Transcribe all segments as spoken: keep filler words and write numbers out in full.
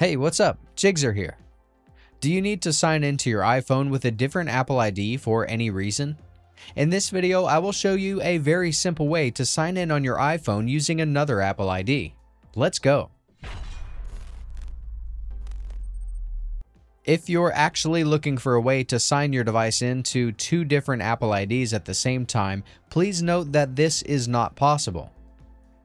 Hey, what's up? Jigxor here. Do you need to sign into your iPhone with a different Apple I D for any reason? In this video, I will show you a very simple way to sign in on your iPhone using another Apple I D. Let's go. If you're actually looking for a way to sign your device into two different Apple I Ds at the same time, please note that this is not possible.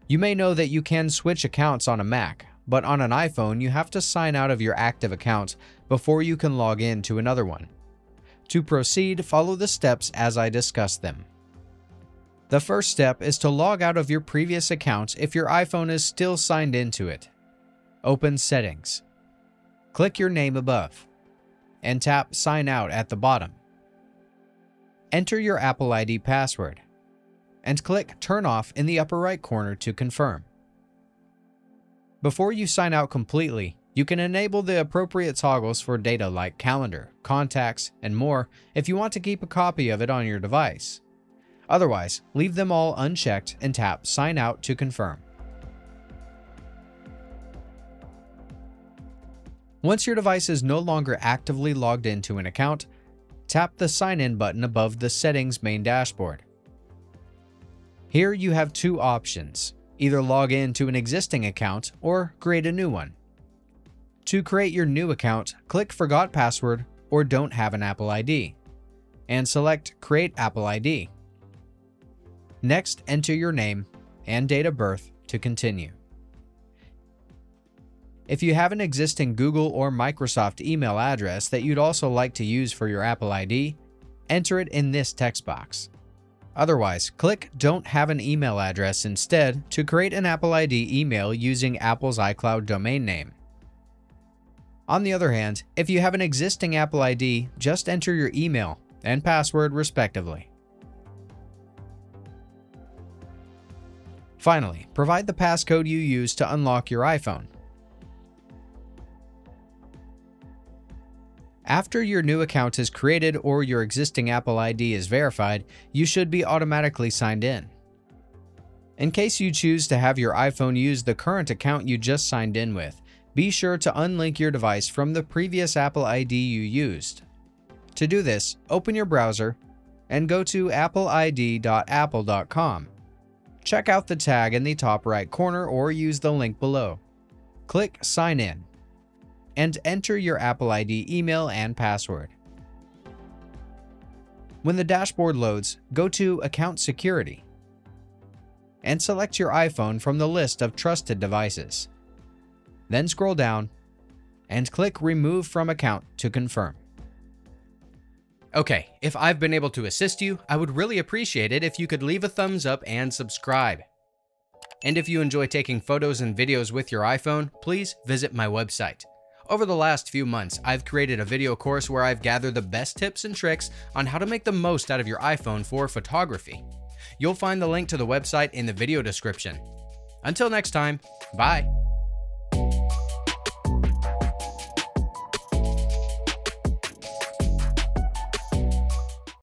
You may know that you can switch accounts on a Mac, but on an iPhone, you have to sign out of your active account before you can log in to another one. To proceed, follow the steps as I discuss them. The first step is to log out of your previous account if your iPhone is still signed into it. Open Settings. Click your name above and tap Sign Out at the bottom. Enter your Apple I D password and click Turn Off in the upper right corner to confirm. Before you sign out completely, you can enable the appropriate toggles for data like calendar, contacts, and more if you want to keep a copy of it on your device. Otherwise, leave them all unchecked and tap Sign Out to confirm. Once your device is no longer actively logged into an account, tap the Sign In button above the Settings main dashboard. Here you have two options. Either log in to an existing account or create a new one. To create your new account, click Forgot Password or Don't Have an Apple I D and select Create Apple I D. Next, enter your name and date of birth to continue. If you have an existing Google or Microsoft email address that you'd also like to use for your Apple I D, enter it in this text box. Otherwise, click Don't Have an Email Address instead to create an Apple I D email using Apple's iCloud domain name. On the other hand, if you have an existing Apple I D, just enter your email and password respectively. Finally, provide the passcode you use to unlock your iPhone. After your new account is created or your existing Apple I D is verified, you should be automatically signed in. In case you choose to have your iPhone use the current account you just signed in with, be sure to unlink your device from the previous Apple I D you used. To do this, open your browser and go to apple I D dot apple dot com. Check out the tag in the top right corner or use the link below. Click Sign In and enter your Apple I D email and password. When the dashboard loads, go to Account Security and select your iPhone from the list of trusted devices. Then scroll down and click Remove from Account to confirm. Okay, if I've been able to assist you, I would really appreciate it if you could leave a thumbs up and subscribe. And if you enjoy taking photos and videos with your iPhone, please visit my website. Over the last few months, I've created a video course where I've gathered the best tips and tricks on how to make the most out of your iPhone for photography. You'll find the link to the website in the video description. Until next time, bye!